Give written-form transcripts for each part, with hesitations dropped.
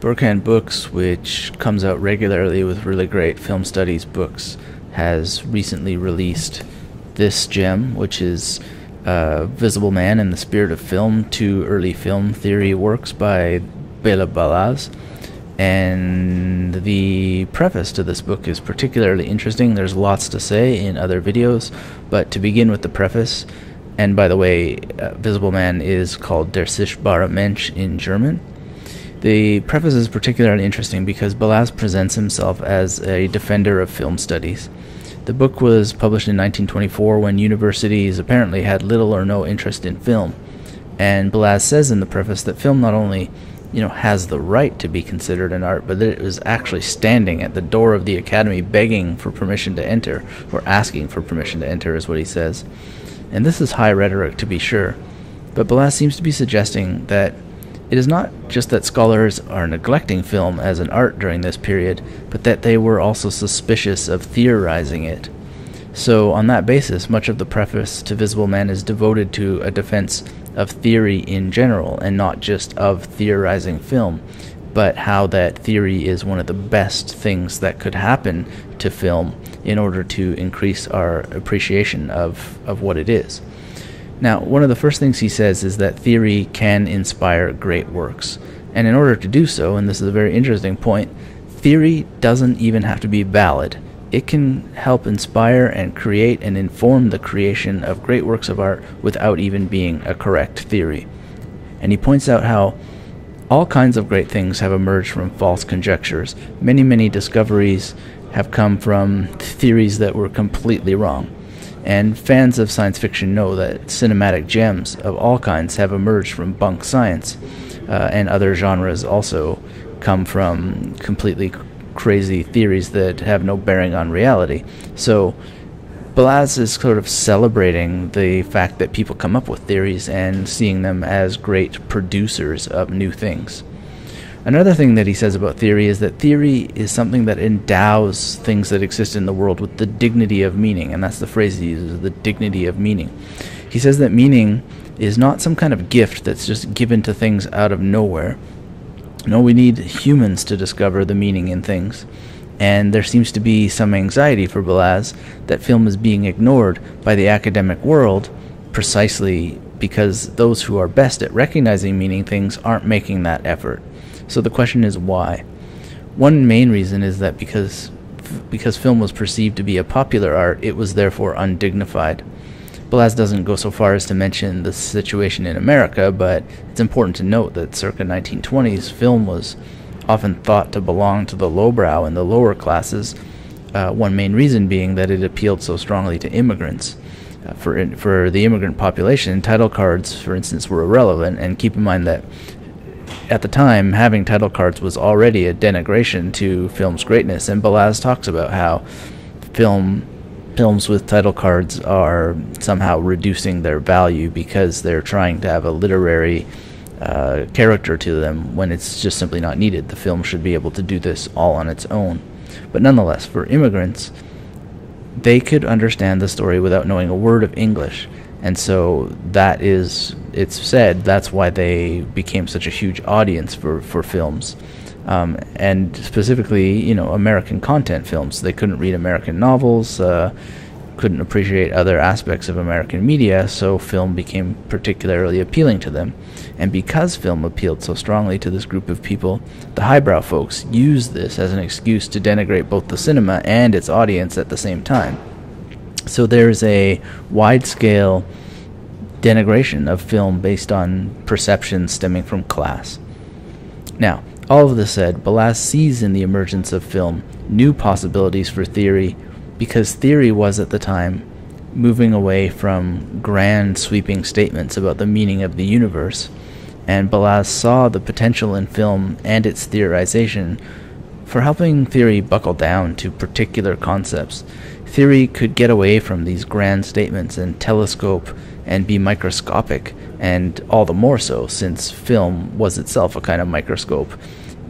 Berghahn Books, which comes out regularly with really great film studies books, has recently released this gem, which is Visible Man and the Spirit of Film, two early film theory works by Bela Balazs. And the preface to this book is particularly interesting. There's lots to say in other videos, but to begin with the preface, and by the way, Visible Man is called Der Sichtbare Mensch in German. The preface is particularly interesting because Balazs presents himself as a defender of film studies. The book was published in 1924 when universities apparently had little or no interest in film, and Balazs says in the preface that film not only has the right to be considered an art, but that it was actually standing at the door of the academy begging for permission to enter, or asking for permission to enter is what he says. And this is high rhetoric, to be sure, but Balazs seems to be suggesting that it is not just that scholars are neglecting film as an art during this period, but that they were also suspicious of theorizing it. So on that basis, much of the preface to Visible Man is devoted to a defense of theory in general, and not just of theorizing film, but how that theory is one of the best things that could happen to film in order to increase our appreciation of what it is. Now, one of the first things he says is that theory can inspire great works. And in order to do so, and this is a very interesting point, theory doesn't even have to be valid. It can help inspire and create and inform the creation of great works of art without even being a correct theory. And he points out how all kinds of great things have emerged from false conjectures. Many, many discoveries have come from theories that were completely wrong. And fans of science fiction know that cinematic gems of all kinds have emerged from bunk science, and other genres also come from completely crazy theories that have no bearing on reality. So Balazs is sort of celebrating the fact that people come up with theories and seeing them as great producers of new things. Another thing that he says about theory is that theory is something that endows things that exist in the world with the dignity of meaning, and that's the phrase he uses, the dignity of meaning. He says that meaning is not some kind of gift that's just given to things out of nowhere. No, we need humans to discover the meaning in things, and there seems to be some anxiety for Balazs that film is being ignored by the academic world precisely because those who are best at recognizing meaning things aren't making that effort. So the question is why? One main reason is that because film was perceived to be a popular art, it was therefore undignified. Balazs doesn't go so far as to mention the situation in America, but it's important to note that circa 1920s, film was often thought to belong to the lowbrow and the lower classes, one main reason being that it appealed so strongly to immigrants. For the immigrant population, title cards, for instance, were irrelevant, and keep in mind that at the time, having title cards was already a denigration to film's greatness, and Balazs talks about how films with title cards are somehow reducing their value because they're trying to have a literary character to them when it's just simply not needed. The film should be able to do this all on its own. But nonetheless, for immigrants, they could understand the story without knowing a word of English. And so that is, it's said, that's why they became such a huge audience for films. And specifically, American content films. They couldn't read American novels, couldn't appreciate other aspects of American media, so film became particularly appealing to them. And because film appealed so strongly to this group of people, the highbrow folks used this as an excuse to denigrate both the cinema and its audience at the same time. So there's a wide-scale denigration of film based on perceptions stemming from class. Now, all of this said, Balazs sees in the emergence of film new possibilities for theory, because theory was at the time moving away from grand sweeping statements about the meaning of the universe, and Balazs saw the potential in film and its theorization for helping theory buckle down to particular concepts. Theory could get away from these grand statements and telescope and be microscopic, and all the more so since film was itself a kind of microscope.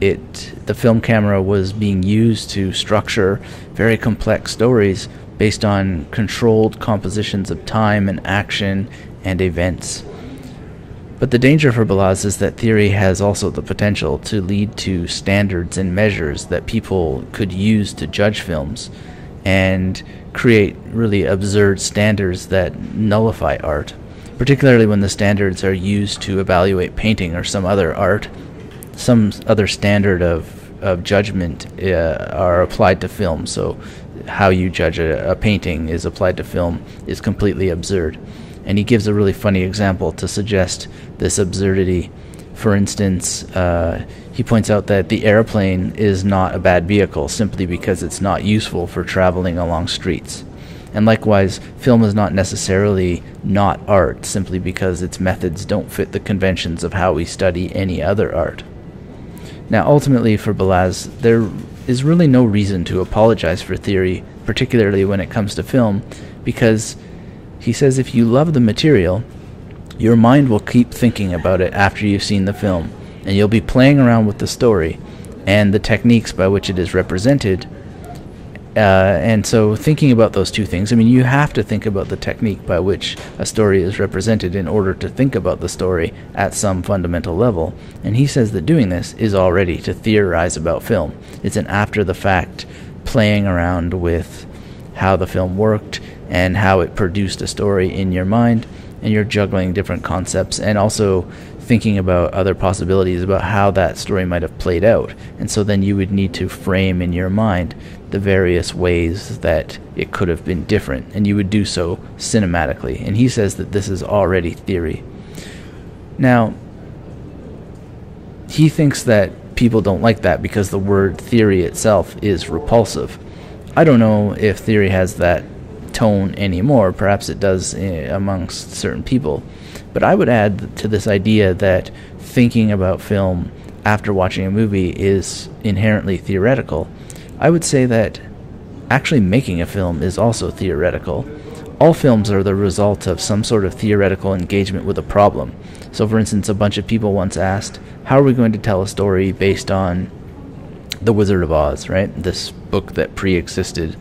The film camera was being used to structure very complex stories based on controlled compositions of time and action and events. But the danger for Balazs is that theory has also the potential to lead to standards and measures that people could use to judge films and create really absurd standards that nullify art, particularly when the standards are used to evaluate painting or some other art. Some other standard of judgment are applied to film, so how you judge a painting is applied to film is completely absurd. And he gives a really funny example to suggest this absurdity. For instance, he points out that the airplane is not a bad vehicle simply because it's not useful for traveling along streets. And likewise, film is not necessarily not art simply because its methods don't fit the conventions of how we study any other art. Now, ultimately for Balazs, there is really no reason to apologize for theory, particularly when it comes to film, because he says if you love the material, your mind will keep thinking about it after you've seen the film, and you'll be playing around with the story and the techniques by which it is represented. And so thinking about those two things, I mean, you have to think about the technique by which a story is represented in order to think about the story at some fundamental level. And he says that doing this is already to theorize about film. It's an after-the-fact playing around with how the film worked and how it produced a story in your mind, and you're juggling different concepts and also thinking about other possibilities about how that story might have played out. And so then you would need to frame in your mind the various ways that it could have been different, and you would do so cinematically. And he says that this is already theory. Now, he thinks that people don't like that because the word theory itself is repulsive. I don't know if theory has that tone anymore. Perhaps it does amongst certain people. But I would add to this idea that thinking about film after watching a movie is inherently theoretical. I would say that actually making a film is also theoretical. All films are the result of some sort of theoretical engagement with a problem. So for instance, a bunch of people once asked, how are we going to tell a story based on The Wizard of Oz, right? This book that pre-existed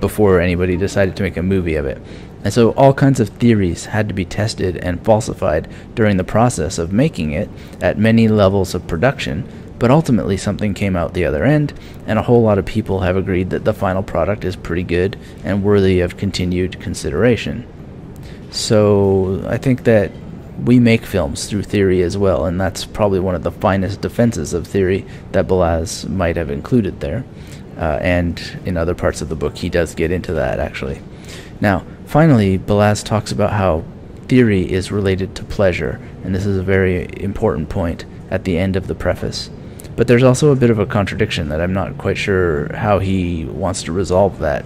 before anybody decided to make a movie of it. And so all kinds of theories had to be tested and falsified during the process of making it at many levels of production, but ultimately something came out the other end, and a whole lot of people have agreed that the final product is pretty good and worthy of continued consideration. So I think that we make films through theory as well, and that's probably one of the finest defenses of theory that Balazs might have included there. And in other parts of the book he does get into that, actually. Now, finally, Balazs talks about how theory is related to pleasure, and this is a very important point at the end of the preface. But there's also a bit of a contradiction that I'm not quite sure how he wants to resolve that.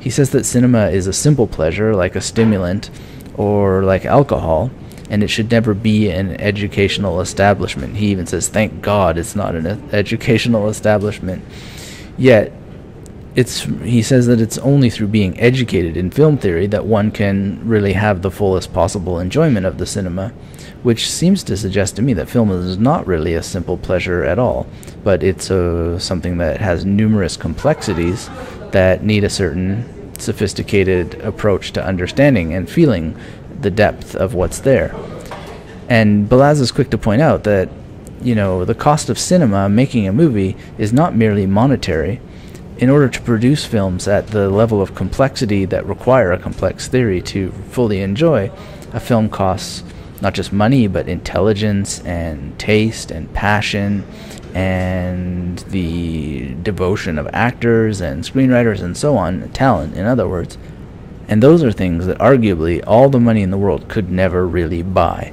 He says that cinema is a simple pleasure, like a stimulant or like alcohol, and it should never be an educational establishment. He even says, thank God it's not an educational establishment. Yet, he says that it's only through being educated in film theory that one can really have the fullest possible enjoyment of the cinema, which seems to suggest to me that film is not really a simple pleasure at all, but it's something that has numerous complexities that need a certain sophisticated approach to understanding and feeling the depth of what's there. And Balazs is quick to point out that, you know, the cost of cinema, making a movie, is not merely monetary. In order to produce films at the level of complexity that require a complex theory to fully enjoy, a film costs not just money, but intelligence and taste and passion and the devotion of actors and screenwriters and so on, talent, in other words. And those are things that arguably all the money in the world could never really buy.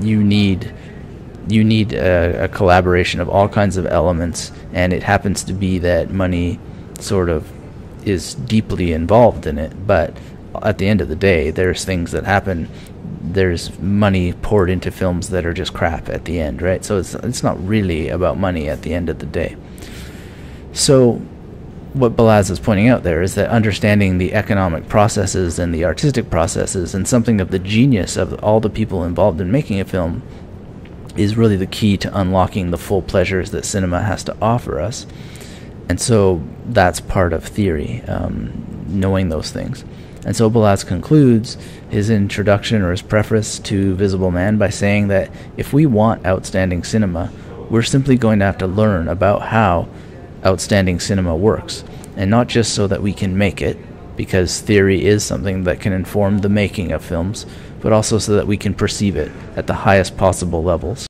You need a collaboration of all kinds of elements, and it happens to be that money sort of is deeply involved in it, but at the end of the day, there's things that happen. There's money poured into films that are just crap at the end, right? So it's not really about money at the end of the day. So what Balazs is pointing out there is that understanding the economic processes and the artistic processes and something of the genius of all the people involved in making a film is really the key to unlocking the full pleasures that cinema has to offer us. And so that's part of theory, knowing those things. And so Balazs concludes his introduction or his preface to Visible Man by saying that if we want outstanding cinema, we're simply going to have to learn about how outstanding cinema works, and not just so that we can make it, because theory is something that can inform the making of films, but also so that we can perceive it at the highest possible levels.